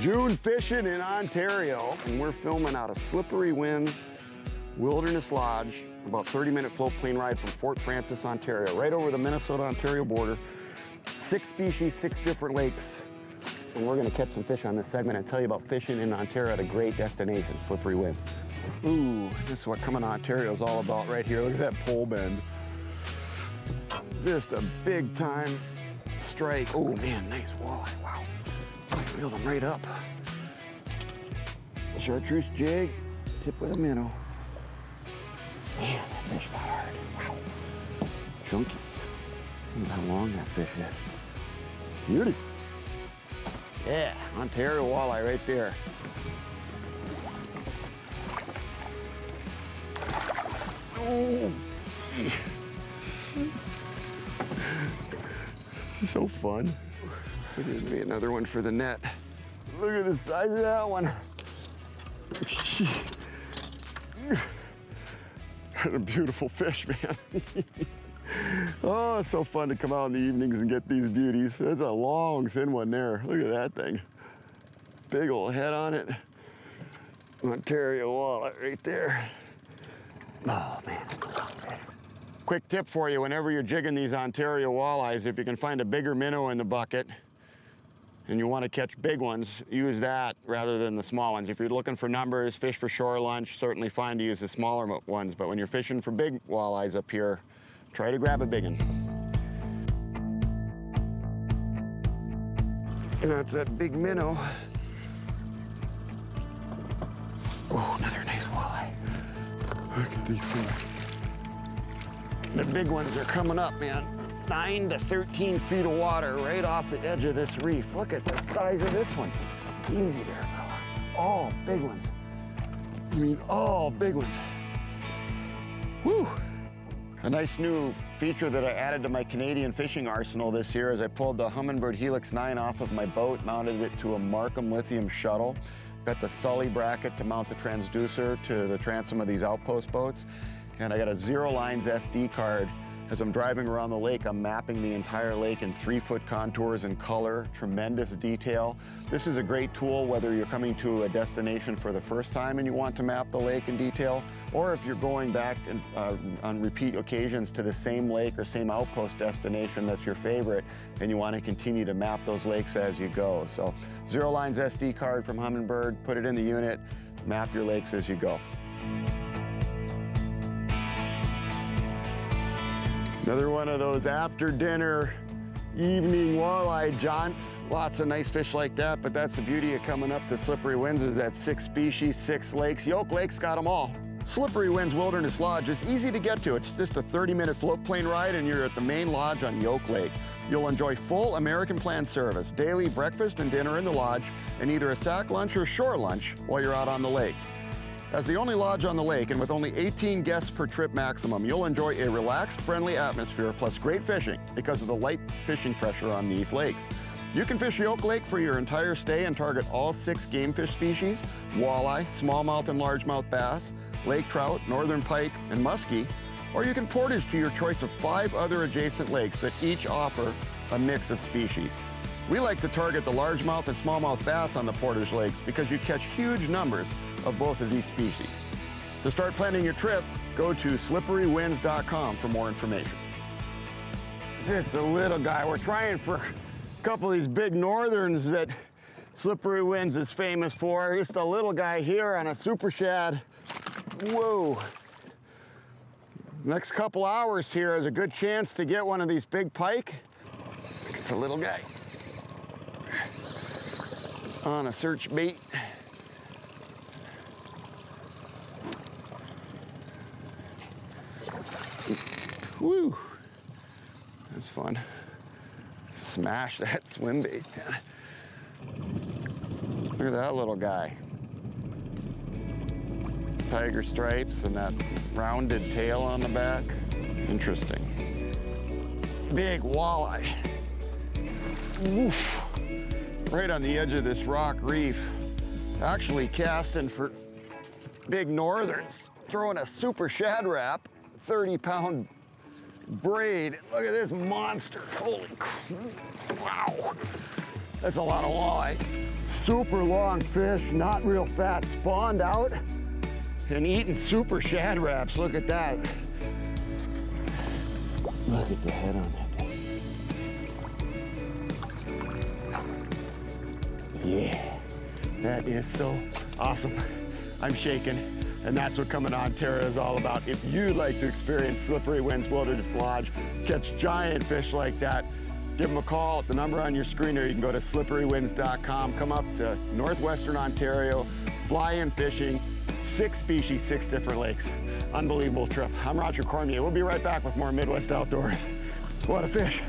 June fishing in Ontario, and we're filming out of Slippery Winds Wilderness Lodge, about 30-minute float plane ride from Fort Frances, Ontario, right over the Minnesota-Ontario border. 6 species, 6 different lakes, and we're gonna catch some fish on this segment and tell you about fishing in Ontario at a great destination, Slippery Winds. Ooh, this is what coming to Ontario is all about right here. Look at that pole bend. Just a big time strike. Oh man, nice walleye, wow. I reeled him right up. Chartreuse jig, tip with a minnow. Man, that fish fought hard, wow. Chunky, look how long that fish is. Beauty. Yeah, Ontario walleye right there. Oh, this is so fun. It needs to be another one for the net. Look at the size of that one. What a beautiful fish, man. Oh, it's so fun to come out in the evenings and get these beauties. That's a long, thin one there. Look at that thing. Big old head on it. Ontario walleye right there. Oh, man. Quick tip for you, whenever you're jigging these Ontario walleyes, if you can find a bigger minnow in the bucket and you want to catch big ones, use that rather than the small ones. If you're looking for numbers, fish for shore lunch, certainly fine to use the smaller ones. But when you're fishing for big walleyes up here, try to grab a big one. And that's that big minnow. Oh, another nice walleye. Look at these things. The big ones are coming up, man. 9 to 13 feet of water right off the edge of this reef. Look at the size of this one. Easy there, fella. All big ones. I mean, all big ones. Woo! A nice new feature that I added to my Canadian fishing arsenal this year is I pulled the Humminbird Helix 9 off of my boat, mounted it to a Markham Lithium shuttle, got the Sully bracket to mount the transducer to the transom of these outpost boats, and I got a ZeroLine SD card. As I'm driving around the lake, I'm mapping the entire lake in 3-foot contours and color, tremendous detail. This is a great tool whether you're coming to a destination for the first time and you want to map the lake in detail, or if you're going back and, on repeat occasions to the same lake or same outpost destination that's your favorite and you want to continue to map those lakes as you go. So ZeroLine's SD card from Humminbird, put it in the unit, map your lakes as you go. Another one of those after dinner, evening walleye jaunts. Lots of nice fish like that, but that's the beauty of coming up to Slippery Winds is that 6 species, 6 lakes. Yoke Lake's got them all. Slippery Winds Wilderness Lodge is easy to get to. It's just a 30-minute float plane ride and you're at the main lodge on Yoke Lake. You'll enjoy full American Plan service, daily breakfast and dinner in the lodge, and either a sack lunch or shore lunch while you're out on the lake. As the only lodge on the lake and with only 18 guests per trip maximum, you'll enjoy a relaxed, friendly atmosphere plus great fishing because of the light fishing pressure on these lakes. You can fish Yoke Lake for your entire stay and target all 6 game fish species, walleye, smallmouth and largemouth bass, lake trout, northern pike, and muskie, or you can portage to your choice of 5 other adjacent lakes that each offer a mix of species. We like to target the largemouth and smallmouth bass on the portage lakes because you catch huge numbers of both of these species. To start planning your trip, go to slipperywinds.com for more information. Just a little guy. We're trying for a couple of these big northerns that Slippery Winds is famous for. Just a little guy here on a super shad. Whoa. Next couple hours here is a good chance to get one of these big pike. It's a little guy on a search bait. Woo, that's fun. Smash that swim bait, man. Look at that little guy. Tiger stripes and that rounded tail on the back. Interesting. Big walleye. Woof. Right on the edge of this rock reef. Actually casting for big northerns. Throwing a super shad wrap, 30-pound braid. Look at this monster. Holy crap. Wow. That's a lot of walleye. super long fish, not real fat, spawned out and eating super shad wraps. Look at that. Look at the head on that thing. Yeah, that is so awesome. I'm shaking, and that's what Coming on Terra is all about. If you'd like to experience Slippery Winds Wilderness Lodge, catch giant fish like that, give them a call at the number on your screen, or you can go to slipperywinds.com. Come up to Northwestern Ontario, fly in fishing, 6 species, 6 different lakes. Unbelievable trip. I'm Roger Cormier. We'll be right back with more Midwest Outdoors. What a fish.